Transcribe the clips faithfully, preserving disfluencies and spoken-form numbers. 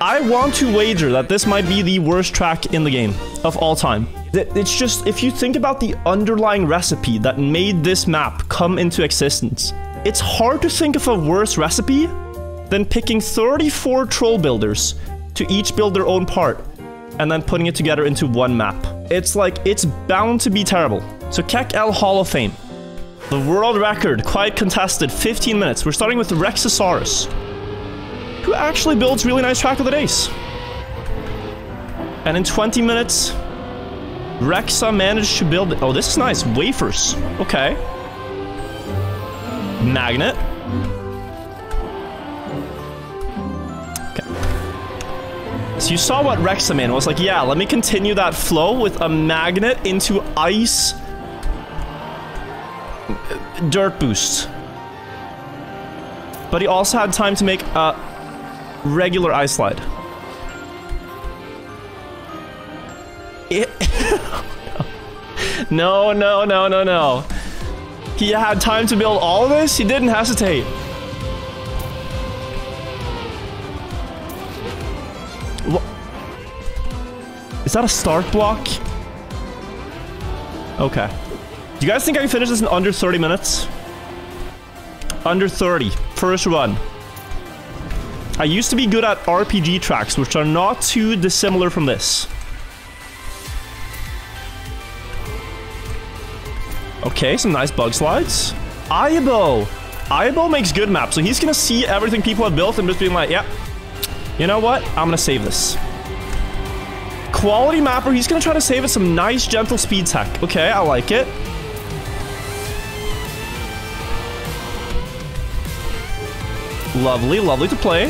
I want to wager that this might be the worst track in the game of all time. It's just, if you think about the underlying recipe that made this map come into existence, it's hard to think of a worse recipe than picking thirty-four troll builders to each build their own part and then putting it together into one map. It's like, it's bound to be terrible. So Kek L Hall of Fame. The world record, quite contested, fifteen minutes. We're starting with Rexasaurus, who actually builds really nice track of the days. And in twenty minutes, Rexa managed to build... Oh, this is nice. Wafers. Okay. Magnet. Okay. So you saw what Rexa made. I was like, yeah, let me continue that flow with a magnet into ice... dirt boost. But he also had time to make a regular ice slide. It no, no, no, no, no. He had time to build all of this. He didn't hesitate. What? Is that a start block? Okay. Do you guys think I can finish this in under thirty minutes? Under thirty. First run. I used to be good at R P G tracks, which are not too dissimilar from this. Okay, some nice bug slides. Ayabo! Ayabo makes good maps, so he's gonna see everything people have built and just being like, yeah, you know what? I'm gonna save this. Quality mapper, he's gonna try to save it some nice, gentle speed tech. Okay, I like it. Lovely, lovely to play.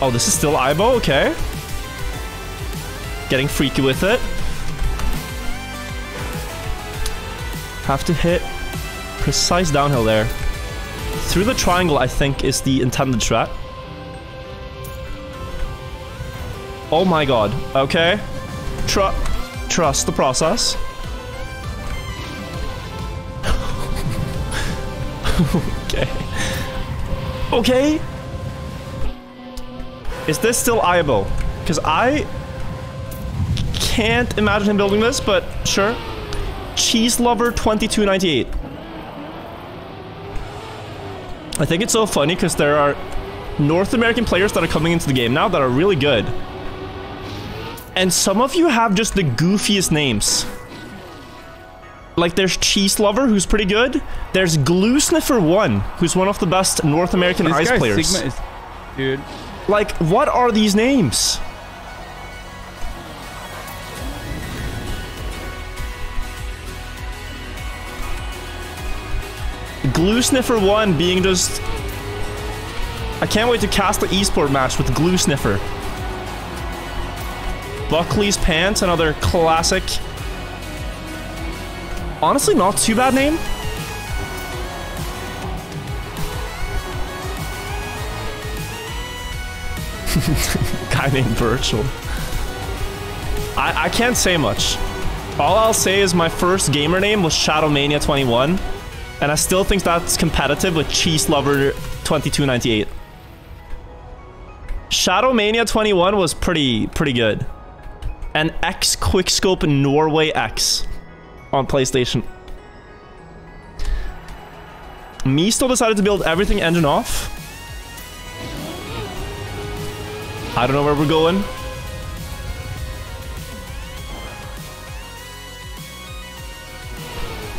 Oh, this is still Ayabo, okay. Getting freaky with it. Have to hit precise downhill there. Through the triangle, I think, is the intended strat. Oh my god. Okay. Tru trust the process. Okay. Okay. Is this still Ayabo? Because I can't imagine him building this, but sure. Cheese Lover twenty-two ninety-eight. I think it's so funny because there are North American players that are coming into the game now that are really good. And some of you have just the goofiest names. Like there's CheeseLover, who's pretty good. There's GlueSniffer one, who's one of the best North American this ice guy players. Sigma is, dude. Like, what are these names? GlueSniffer one being just... I can't wait to cast the eSport match with GlueSniffer. Buckley's Pants, another classic. Honestly, not too bad name. Guy named Virtual. I, I can't say much. All I'll say is my first gamer name was Shadowmania twenty-one. And I still think that's competitive with Cheese Lover twenty-two ninety-eight. Shadowmania twenty-one was pretty, pretty good. And XQuickscope Norway X on PlayStation. Me still decided to build everything engine off. I don't know where we're going.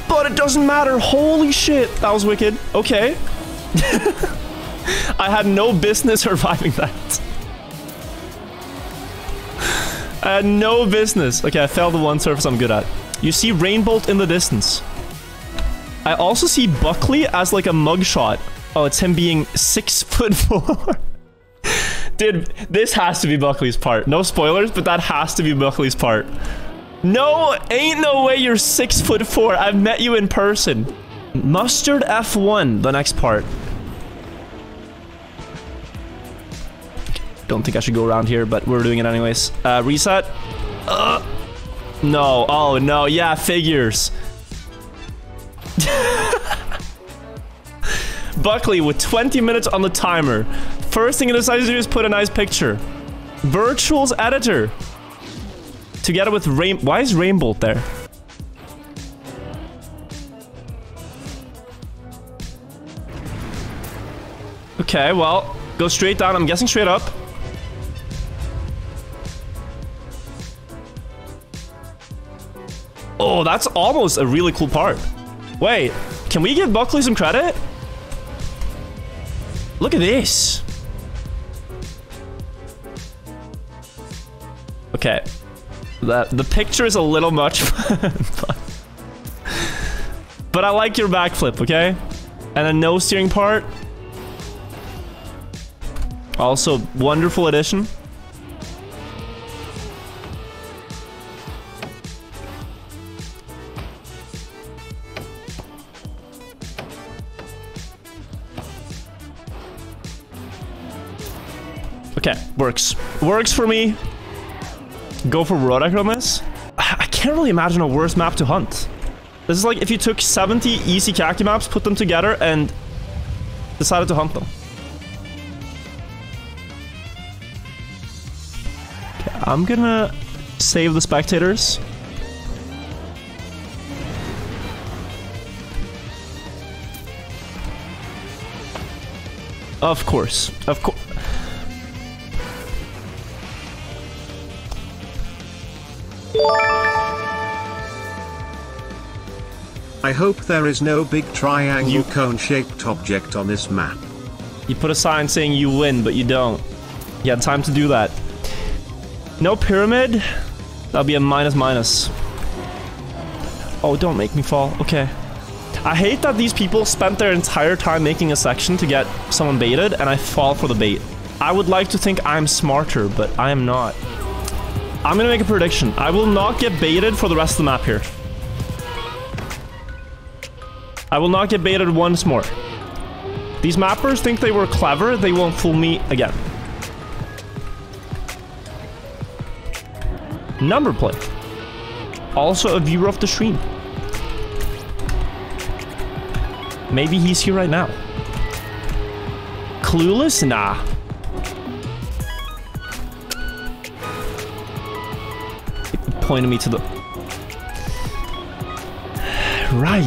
But it doesn't matter. Holy shit. That was wicked. Okay. I had no business surviving that. I had no business. Okay, I failed the one surface I'm good at. You see Rainbolt in the distance. I also see Buckley as like a mugshot. Oh, it's him being six foot four. Dude, this has to be Buckley's part. No spoilers, but that has to be Buckley's part. No, ain't no way you're six foot four. I've met you in person. Mustard F one, the next part. Don't think I should go around here, but we're doing it anyways. Uh, reset. Uh, no, oh no, yeah, figures. Buckley with twenty minutes on the timer. First thing it decided to do is put a nice picture. Virtuals editor. Together with Rain... Why is Rainbolt there? Okay, well, go straight down. I'm guessing straight up. Oh, that's almost a really cool part. Wait, can we give Buckley some credit? Look at this. Okay. That, the picture is a little much, but, but I like your backflip, okay? And a no steering part. Also, wonderful addition. Okay, works. Works for me. Go for Rodeck on this. I can't really imagine a worse map to hunt. This is like if you took seventy easy khaki maps, put them together, and decided to hunt them. Okay, I'm gonna save the spectators. Of course. Of course. I hope there is no big triangle cone-shaped object on this map. You put a sign saying you win, but you don't. You had time to do that. No pyramid? That'll be a minus minus. Oh, don't make me fall. Okay. I hate that these people spent their entire time making a section to get someone baited, and I fall for the bait. I would like to think I'm smarter, but I am not. I'm gonna make a prediction. I will not get baited for the rest of the map here. I will not get baited once more. These mappers think they were clever. They won't fool me again. Number plate. Also a viewer of the stream. Maybe he's here right now. Clueless? Nah. It pointed me to the... Right.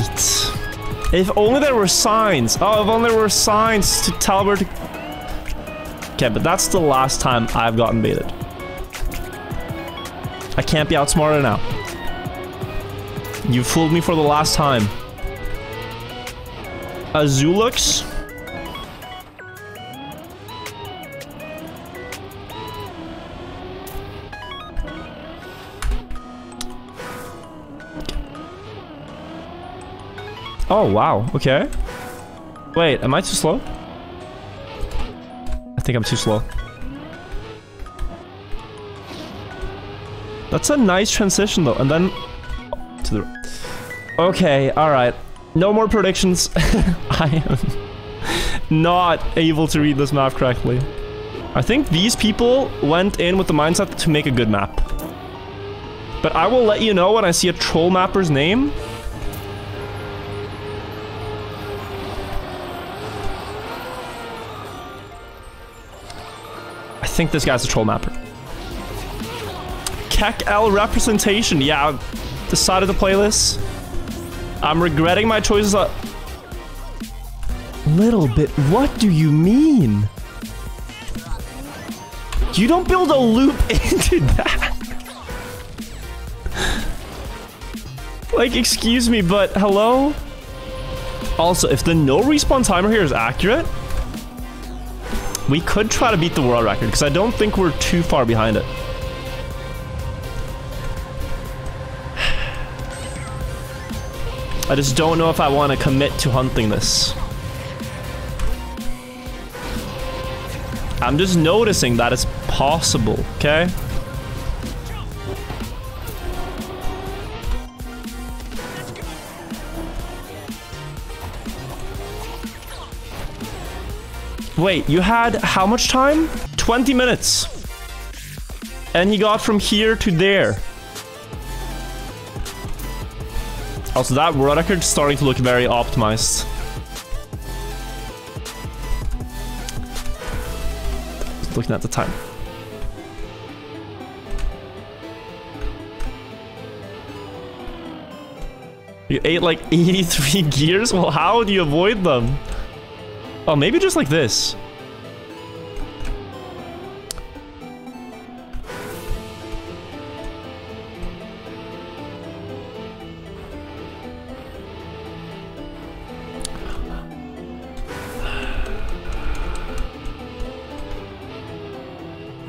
If only there were signs. Oh, if only there were signs to Talbert. Okay, but that's the last time I've gotten baited. I can't be outsmarted now. You fooled me for the last time. Azulux. Oh, wow. Okay. Wait, am I too slow? I think I'm too slow. That's a nice transition, though. And then... Oh, to the... Okay, alright. No more predictions. I am not able to read this map correctly. I think these people went in with the mindset to make a good map. But I will let you know when I see a troll mapper's name. I think this guy's a troll mapper. Kek L representation. Yeah, I decided to play this. I'm regretting my choices a little bit. What do you mean? You don't build a loop into that. Like, excuse me, but hello? Also, if the no respawn timer here is accurate, we could try to beat the world record, because I don't think we're too far behind it. I just don't know if I want to commit to hunting this. I'm just noticing that it's possible, okay? Wait, you had how much time? twenty minutes. And he got from here to there. Also, that world record is starting to look very optimized. looking at the time. You ate like eighty-three gears? Well, how do you avoid them? Oh, maybe just like this.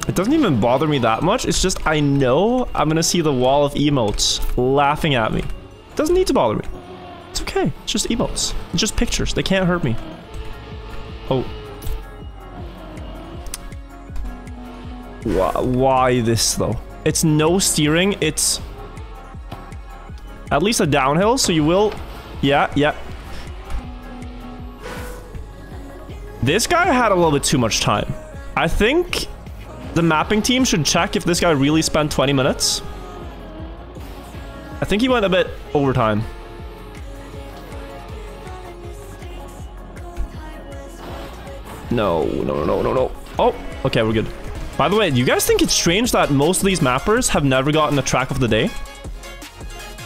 It doesn't even bother me that much. It's just I know I'm gonna see the wall of emotes laughing at me. It doesn't need to bother me. It's okay. It's just emotes. It's just pictures. They can't hurt me. Oh. Why, why this though? It's no steering. It's at least a downhill, so you will. Yeah, yeah. This guy had a little bit too much time. I think the mapping team should check if this guy really spent twenty minutes. I think he went a bit overtime. No, no, no, no, no. Oh, okay, we're good. By the way, do you guys think it's strange that most of these mappers have never gotten a track of the day?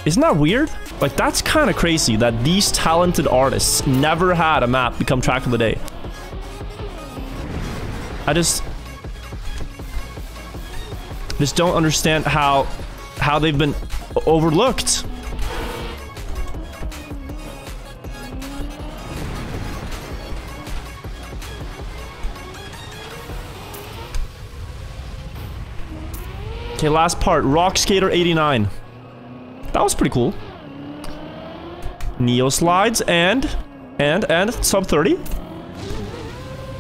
Isn't that weird? Like, that's kind of crazy that these talented artists never had a map become track of the day. I just... just don't understand how how they've been overlooked. Okay, last part, Rock Skater eighty-nine. That was pretty cool. Neo slides and and and sub thirty.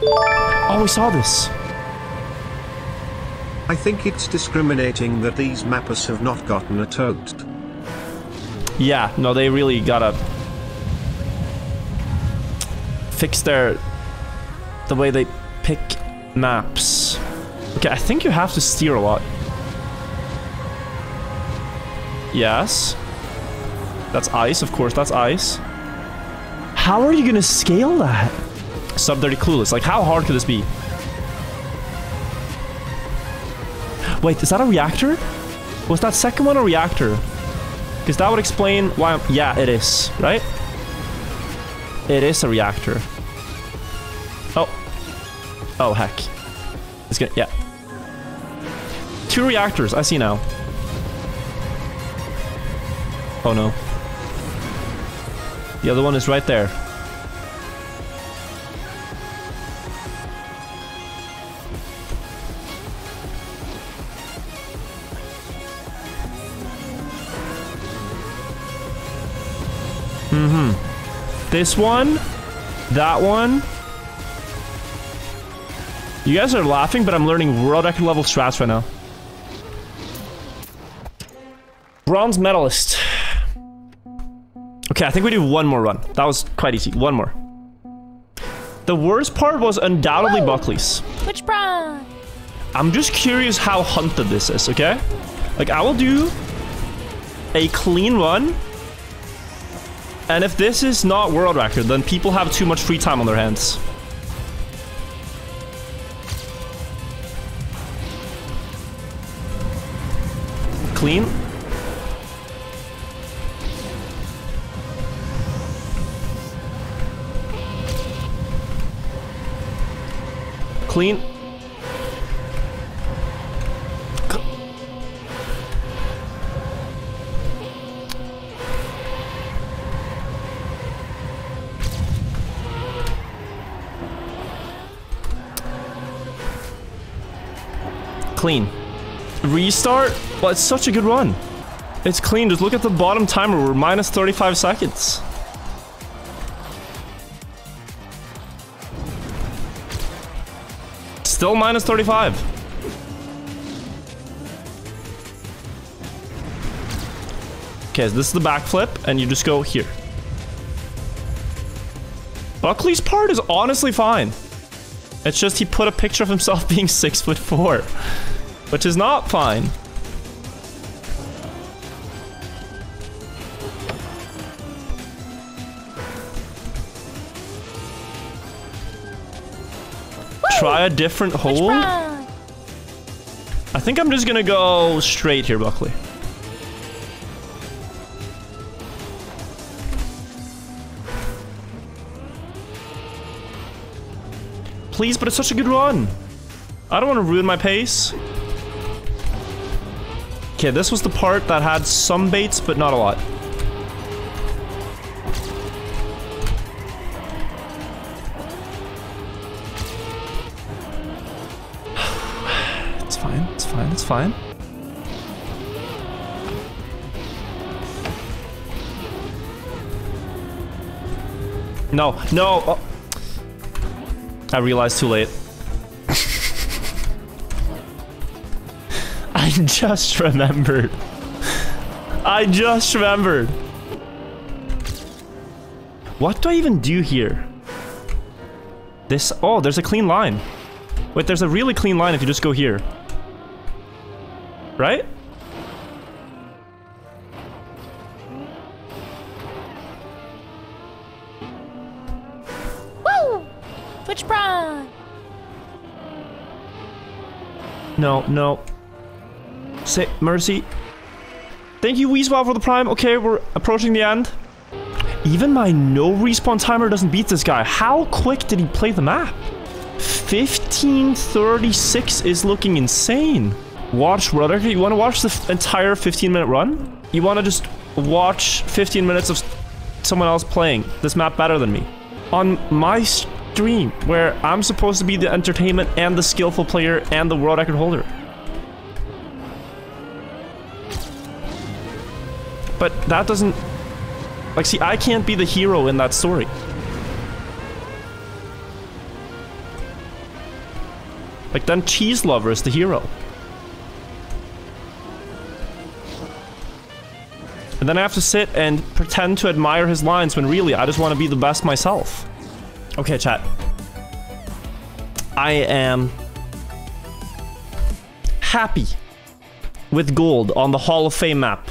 Oh, we saw this. I think it's discriminating that these mappers have not gotten a tote. Yeah, no, they really gotta fix their the way they pick maps. Okay, I think you have to steer a lot. Yes. That's ice, of course, that's ice. How are you gonna scale that? Sub thirty clueless, like how hard could this be? Wait, is that a reactor? Was that second one a reactor? Because that would explain why I'm... Yeah, it is, right? It is a reactor. Oh. Oh, heck. It's gonna... Yeah. Two reactors, I see now. Oh, no. The other one is right there. Mm-hmm. This one, that one. You guys are laughing, but I'm learning world record level strats right now. Bronze medalist. Okay, I think we do one more run. That was quite easy. One more. The worst part was undoubtedly Whoa. Buckley's. Which bronze? I'm just curious how hunted this is, okay? Like, I will do a clean run. And if this is not world record, then people have too much free time on their hands. Clean. Clean. Clean. Restart? Well, it's such a good run. It's clean. Just look at the bottom timer. We're minus thirty-five seconds. Still minus thirty-five. Okay, so this is the backflip, and you just go here. Buckley's part is honestly fine. It's just he put a picture of himself being six foot four. Which is not fine. Woo! Try a different hole. I think I'm just gonna go straight here, Buckley. Please, but it's such a good run. I don't want to ruin my pace. Okay, this was the part that had some baits, but not a lot. It's fine, it's fine, it's fine. No, no! Oh. I realized too late. I just remembered. I just remembered. What do I even do here? This... Oh, there's a clean line. Wait, there's a really clean line if you just go here. Right? Twitch prawn. No, no. Say mercy. Thank you, Weezwa, for the prime. Okay, we're approaching the end. Even my no respawn timer doesn't beat this guy. How quick did he play the map? fifteen thirty-six is looking insane. Watch Rodeck. You want to watch the entire fifteen minute run? You want to just watch fifteen minutes of someone else playing this map better than me on my dream, where I'm supposed to be the entertainment and the skillful player and the world record holder. But that doesn't... Like, see, I can't be the hero in that story. Like, then CheeseLover is the hero. And then I have to sit and pretend to admire his lines when really I just want to be the best myself. Okay, chat. I am happy with gold on the Hall of Fame map.